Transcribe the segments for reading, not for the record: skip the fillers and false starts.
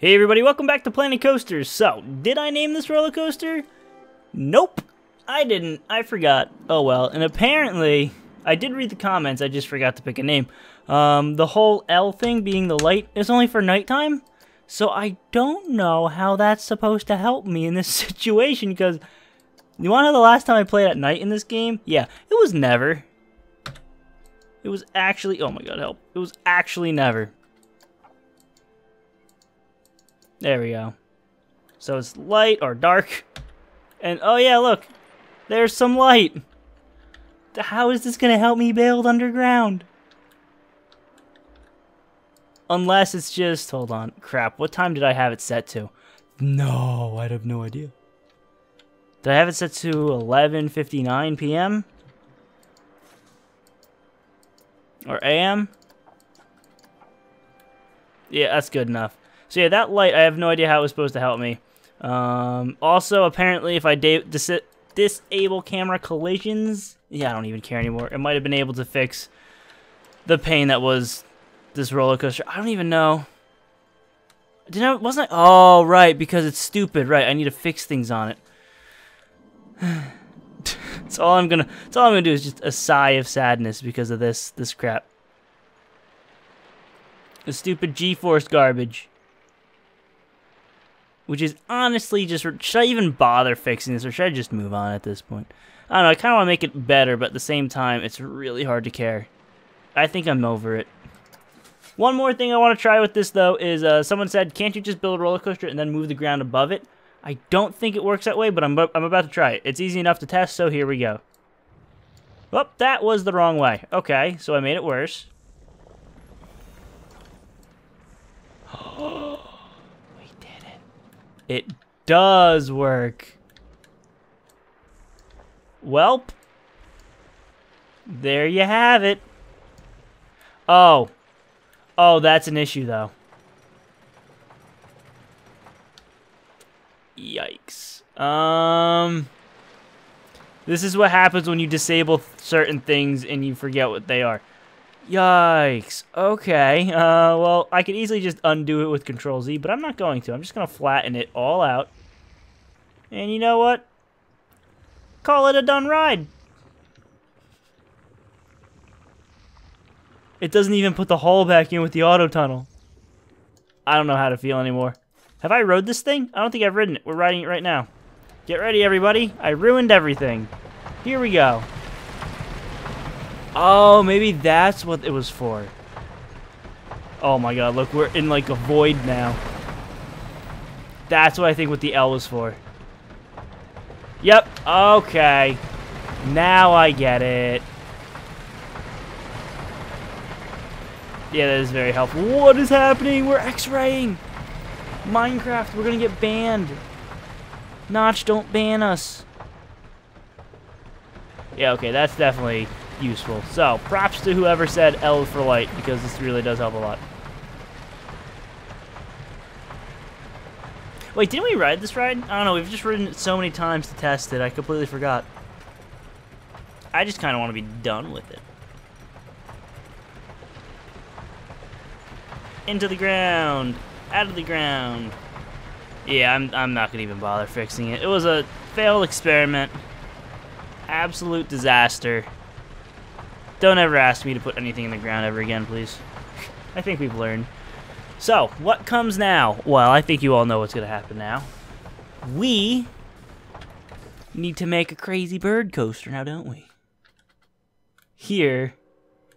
Hey everybody, welcome back to Planet Coaster. So, did I name this roller coaster? Nope, I didn't. I forgot. Oh well, and apparently, I did read the comments, I just forgot to pick a name. The whole L thing being the light is only for nighttime, so I don't know how that's supposed to help me in this situation, because you wanna know the last time I played at night in this game? Yeah, it was never. It was actually, oh my god, help. It was actually never. There we go. So it's light or dark. And oh yeah, look. There's some light. How is this going to help me build underground? Unless it's just, hold on. Crap, what time did I have it set to? No, I'd have no idea. Did I have it set to 11:59 p.m.? Or a.m.? Yeah, that's good enough. So yeah, that light, I have no idea how it was supposed to help me. Also, apparently, if I disable camera collisions, yeah, I don't even care anymore. It might have been able to fix the pain that was this roller coaster. I don't even know. Wasn't I? Oh, right, because it's stupid, right? I need to fix things on it. That's all I'm gonna do is just a sigh of sadness because of this crap. The stupid G-force garbage. Which is honestly just, should I even bother fixing this or should I just move on at this point? I don't know, I kind of want to make it better, but at the same time, it's really hard to care. I think I'm over it. One more thing I want to try with this though is, someone said, can't you just build a roller coaster and then move the ground above it? I don't think it works that way, but I'm about to try it. It's easy enough to test, so here we go. Oh, that was the wrong way. Okay, so I made it worse. It does work. Welp. There you have it. Oh. Oh, that's an issue, though. Yikes. This is what happens when you disable certain things and you forget what they are. Yikes. Okay, well, I could easily just undo it with Control-Z, but I'm not going to. I'm just going to flatten it all out. And you know what? Call it a done ride. It doesn't even put the hole back in with the auto tunnel. I don't know how to feel anymore. Have I rode this thing? I don't think I've ridden it. We're riding it right now. Get ready, everybody. I ruined everything. Here we go. Oh, maybe that's what it was for. Oh my god, look, we're in like a void now. That's what I think what the L was for. Yep, okay. Now I get it. Yeah, that is very helpful. What is happening? We're X-raying! Minecraft, we're gonna get banned. Notch, don't ban us. Yeah, okay, that's definitely useful. So, props to whoever said L for light, because this really does help a lot. Wait, didn't we ride this ride? I don't know, we've just ridden it so many times to test it, I completely forgot. I just kind of want to be done with it. Into the ground! Out of the ground! Yeah, I'm not gonna even bother fixing it. It was a failed experiment. Absolute disaster. Don't ever ask me to put anything in the ground ever again, please. I think we've learned. So, what comes now? Well, I think you all know what's going to happen now. We need to make a crazy bird coaster now, don't we? Here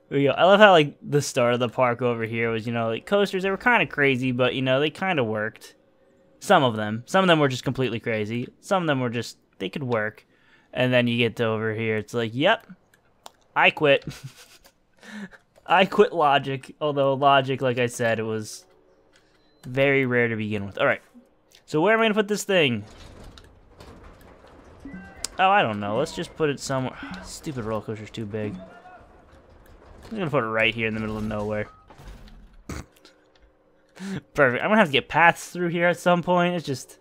we go. I love how, like, the start of the park over here was, you know, like, coasters, they were kind of crazy, but, you know, they kind of worked. Some of them. Some of them were just completely crazy. Some of them were just, they could work. And then you get to over here, it's like, yep. I quit. I quit logic, although logic, like I said, it was very rare to begin with. Alright, so where am I going to put this thing? Oh, I don't know. Let's just put it somewhere. Stupid roller coaster's too big. I'm going to put it right here in the middle of nowhere. Perfect. I'm going to have to get paths through here at some point. It's just...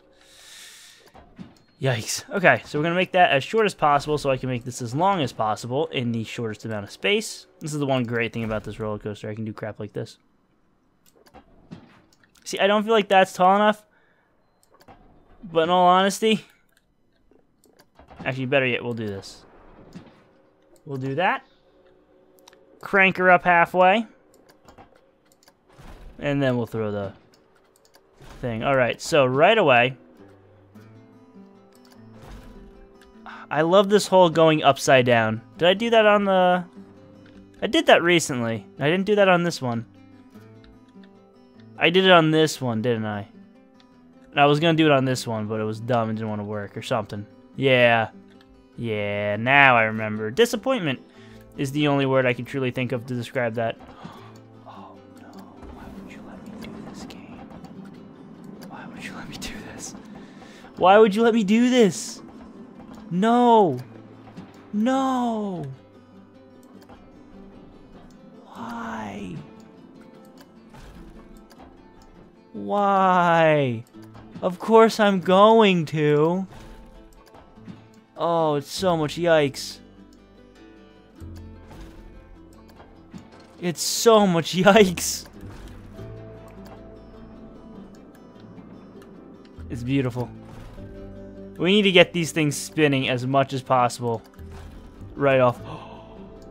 Yikes. Okay, so we're going to make that as short as possible so I can make this as long as possible in the shortest amount of space. This is the one great thing about this roller coaster. I can do crap like this. See, I don't feel like that's tall enough. But in all honesty... Actually, better yet, we'll do this. We'll do that. Crank her up halfway. And then we'll throw the thing. Alright, so right away... I love this whole going upside down. Did I do that on the... I did that recently. I didn't do that on this one. I did it on this one, didn't I? And I was gonna do it on this one, but it was dumb and didn't want to work or something. Yeah. Yeah, now I remember. Disappointment is the only word I can truly think of to describe that. Oh no, why would you let me do this game? Why would you let me do this? Why would you let me do this? No! No! Why? Why? Of course I'm going to! Oh, it's so much yikes. It's so much yikes! It's beautiful. We need to get these things spinning as much as possible. Right off.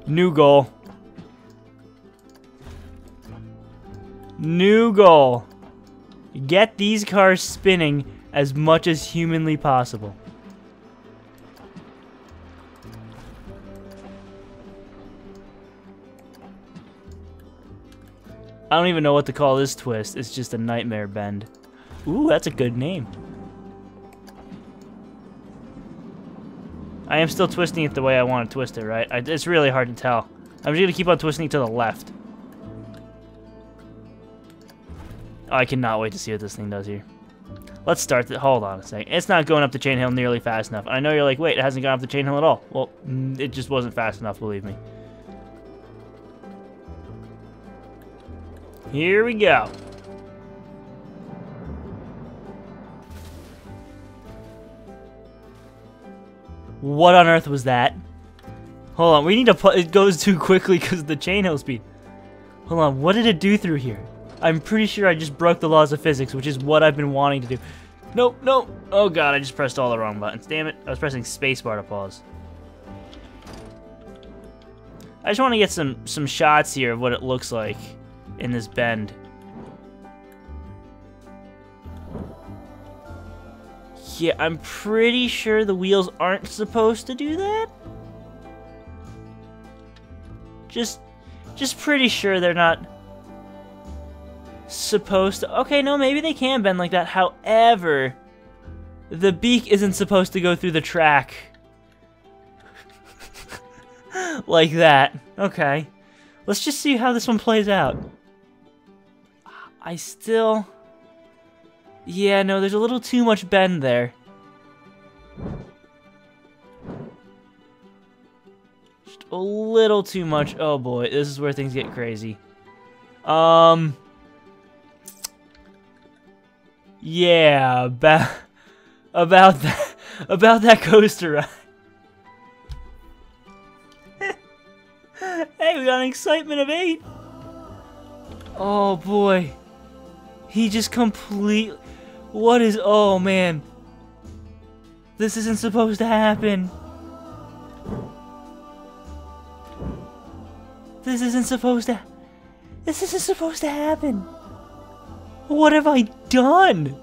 New goal. New goal. Get these cars spinning as much as humanly possible. I don't even know what to call this twist. It's just a nightmare bend. Ooh, that's a good name. I am still twisting it the way I want to twist it, right? It's really hard to tell. I'm just going to keep on twisting it to the left. Oh, I cannot wait to see what this thing does here. Let's start the... Hold on a second. It's not going up the chain hill nearly fast enough. I know you're like, wait, it hasn't gone up the chain hill at all. Well, it just wasn't fast enough, believe me. Here we go. What on earth was that? Hold on, we need to put... It goes too quickly because of the chain hill speed. Hold on, what did it do through here? I'm pretty sure I just broke the laws of physics, which is what I've been wanting to do. Nope, nope. Oh god, I just pressed all the wrong buttons. Damn it, I was pressing spacebar to pause. I just want to get some shots here of what it looks like in this bend. Yeah, I'm pretty sure the wheels aren't supposed to do that. Just pretty sure they're not supposed to. Okay, no, maybe they can bend like that. However, the beak isn't supposed to go through the track. Like that. Okay. Let's just see how this one plays out. I still... Yeah, no, there's a little too much bend there. Just a little too much. Oh boy, this is where things get crazy. Yeah, about that coaster ride. Hey, we got an excitement of 8. Oh boy. He just completely... What is... Oh, man. This isn't supposed to happen. This isn't supposed to... This isn't supposed to happen. What have I done?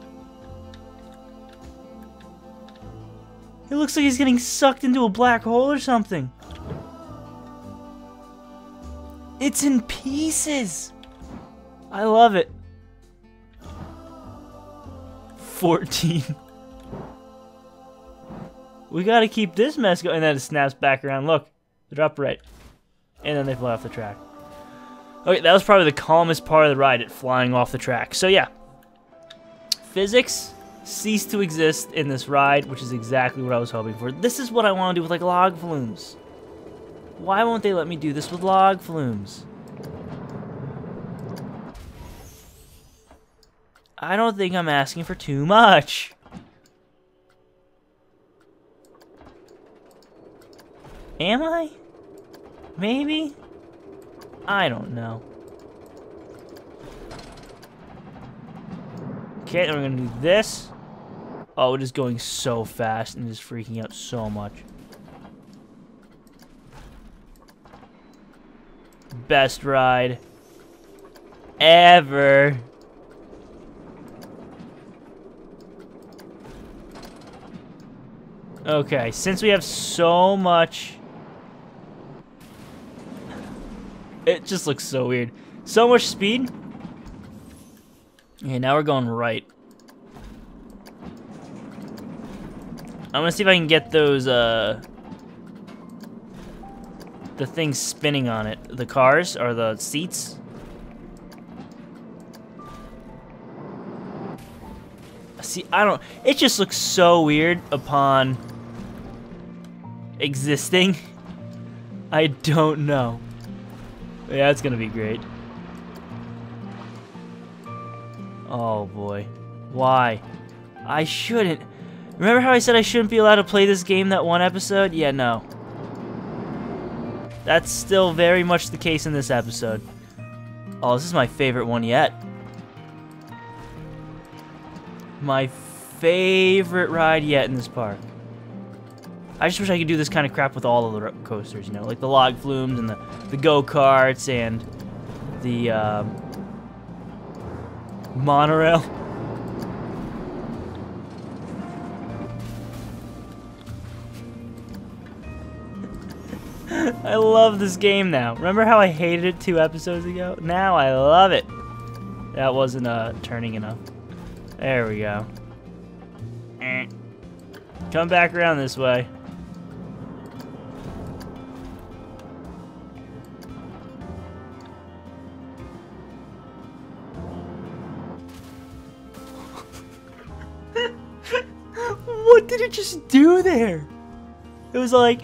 It looks like he's getting sucked into a black hole or something. It's in pieces. I love it. 14. We gotta keep this mess going. And then it snaps back around. Look, they're upright. And then they fly off the track. Okay, that was probably the calmest part of the ride, at flying off the track. So yeah, physics ceased to exist in this ride, which is exactly what I was hoping for. This is what I want to do with, like, log flumes. Why won't they let me do this with log flumes? I don't think I'm asking for too much. Am I? Maybe? I don't know. Okay, then we're gonna do this. Oh, it is going so fast and it is freaking out so much. Best ride ever. Okay, since we have so much... It just looks so weird. So much speed. Okay, now we're going right. I'm gonna see if I can get those, the things spinning on it. The cars, or the seats. See, I don't... It just looks so weird upon... existing. I don't know. Yeah, it's gonna be great. Oh boy. Why? I shouldn't... Remember how I said I shouldn't be allowed to play this game that one episode? Yeah, no. That's still very much the case in this episode. Oh, this is my favorite one yet. My favorite ride yet in this park. I just wish I could do this kind of crap with all of the coasters, you know, like the log flumes and the go-karts and the monorail. I love this game now. Remember how I hated it 2 episodes ago? Now I love it. That wasn't turning enough. There we go. Come back around this way. What did it just do there? It was like...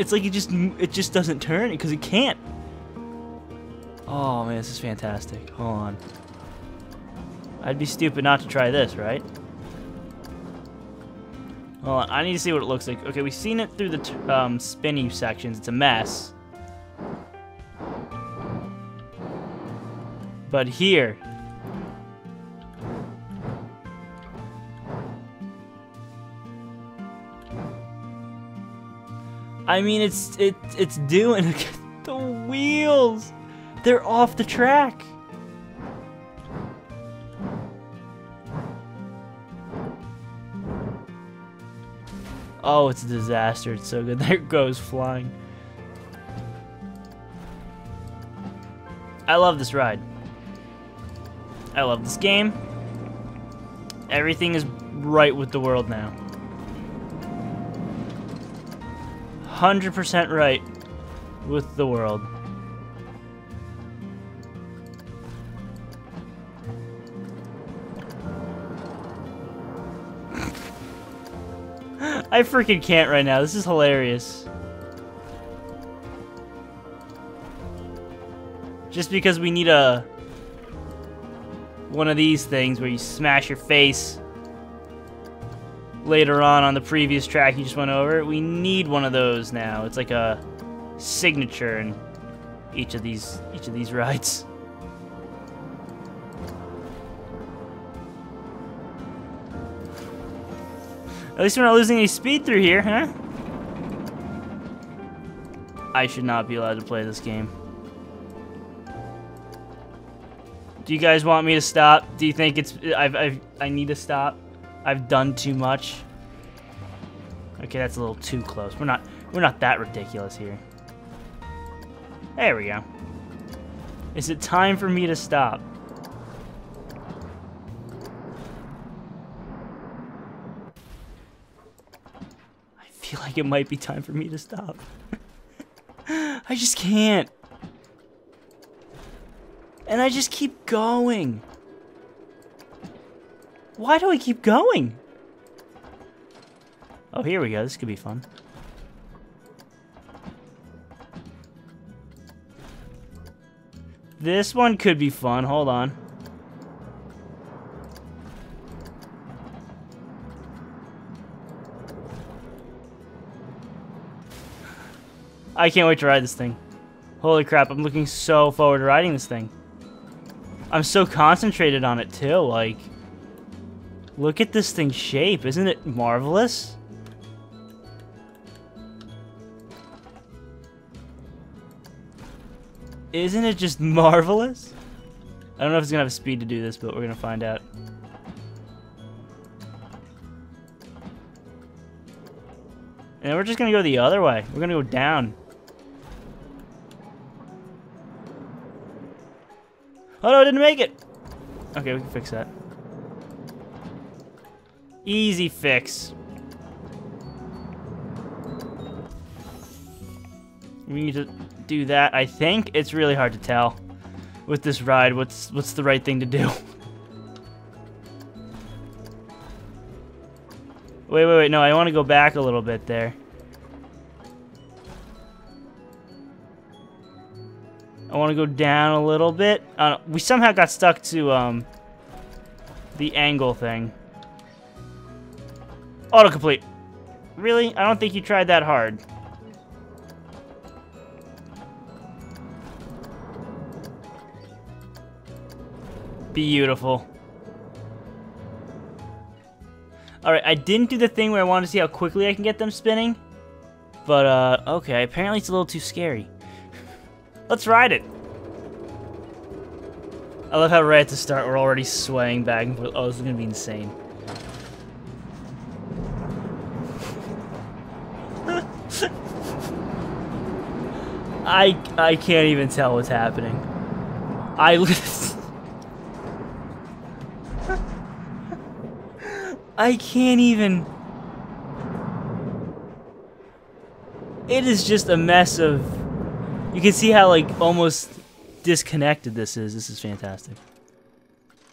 It's like it just doesn't turn because it can't. Oh man, this is fantastic. Hold on. I'd be stupid not to try this, right? Hold on, I need to see what it looks like. Okay, we've seen it through the spinny sections. It's a mess. But here. I mean, it's doing the wheels. They're off the track. Oh, it's a disaster. It's so good. There it goes flying. I love this ride. I love this game. Everything is right with the world now. 100% right with the world. I freaking can't right now. This is hilarious. Just because we need a... one of these things where you smash your face later on the previous track you just went over. We need one of those now. It's like a signature in each of these rides. At least we're not losing any speed through here, huh? I should not be allowed to play this game. Do you guys want me to stop? Do you think it's... I need to stop? I've done too much. Okay, that's a little too close. We're not that ridiculous here. There we go. Is it time for me to stop? I feel like it might be time for me to stop. I just can't. And I just keep going. Why do I keep going? Oh, here we go. This could be fun. This one could be fun. Hold on. I can't wait to ride this thing. Holy crap, I'm looking so forward to riding this thing. I'm so concentrated on it too, like... Look at this thing's shape, isn't it marvelous? Isn't it just marvelous? I don't know if it's gonna have speed to do this, but we're gonna find out. And we're just gonna go the other way. We're gonna go down. Oh no, I didn't make it! Okay, we can fix that. Easy fix. We need to do that, I think. It's really hard to tell with this ride what's the right thing to do. Wait, no, I want to go back a little bit there. I want to go down a little bit. We somehow got stuck to the angle thing. Autocomplete. Really? I don't think you tried that hard. Beautiful. Alright, I didn't do the thing where I wanted to see how quickly I can get them spinning. But, okay, apparently it's a little too scary. Let's ride it! I love how right at the start we're already swaying back and forth. Oh, this is gonna be insane. I can't even tell what's happening. I can't even... It is just a mess of... You can see how, like, almost disconnected this is. This is fantastic.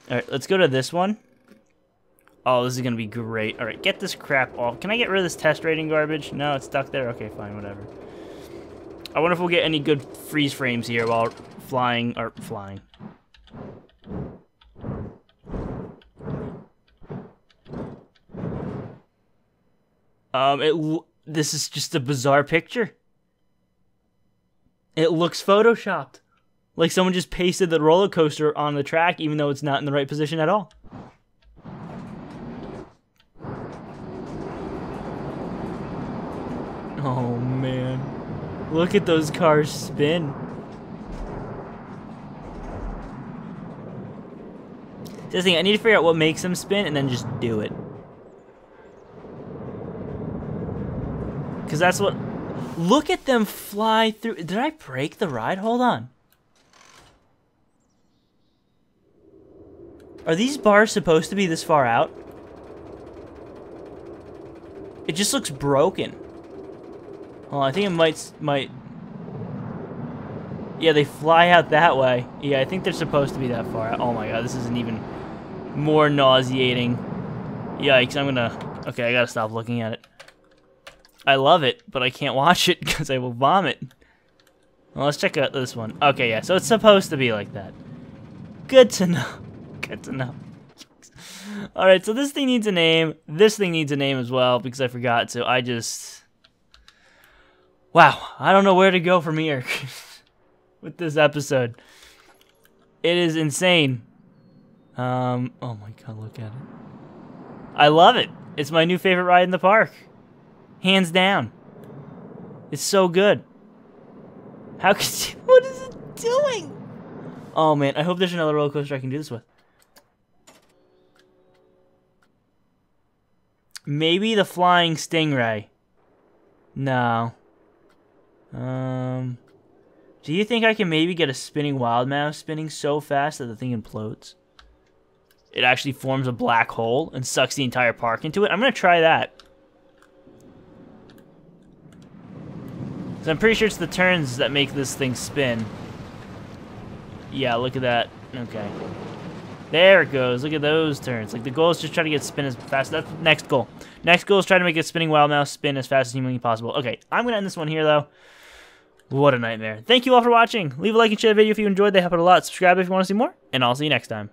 Alright, let's go to this one. Oh, this is gonna be great. Alright, get this crap off. Can I get rid of this test rating garbage? No, it's stuck there? Okay, fine, whatever. I wonder if we'll get any good freeze frames here while flying... or flying. This is just a bizarre picture. It looks photoshopped. Like someone just pasted the roller coaster on the track even though it's not in the right position at all. Oh man. Look at those cars spin. This thing, I need to figure out what makes them spin and then just do it. Because that's what... Look at them fly through... Did I break the ride? Hold on. Are these bars supposed to be this far out? It just looks broken. Hold on, I think it might... Yeah, they fly out that way. Yeah, I think they're supposed to be that far out. Oh my god, this isn't even more nauseating. Yikes, I'm gonna... Okay, I gotta stop looking at it. I love it, but I can't watch it because I will vomit. Well, let's check out this one. Okay, yeah, so it's supposed to be like that. Good to know. Good to know. Alright, so this thing needs a name. This thing needs a name as well because I forgot to. I just... Wow, I don't know where to go from here with this episode. It is insane. Oh my god, look at it. I love it. It's my new favorite ride in the park. Hands down. It's so good. How could you... What is it doing? Oh, man. I hope there's another roller coaster I can do this with. Maybe the Flying Stingray. No. Do you think I can maybe get a spinning Wild Mouse spinning so fast that the thing implodes? It actually forms a black hole and sucks the entire park into it? I'm going to try that. So I'm pretty sure it's the turns that make this thing spin. Yeah, look at that. Okay. There it goes. Look at those turns. Like, the goal is just try to get spin as fast. That's the next goal. Next goal is try to make a spinning Wild Mouse spin as fast as humanly possible. Okay, I'm going to end this one here, though. What a nightmare. Thank you all for watching. Leave a like and share the video if you enjoyed. They help out a lot. Subscribe if you want to see more. And I'll see you next time.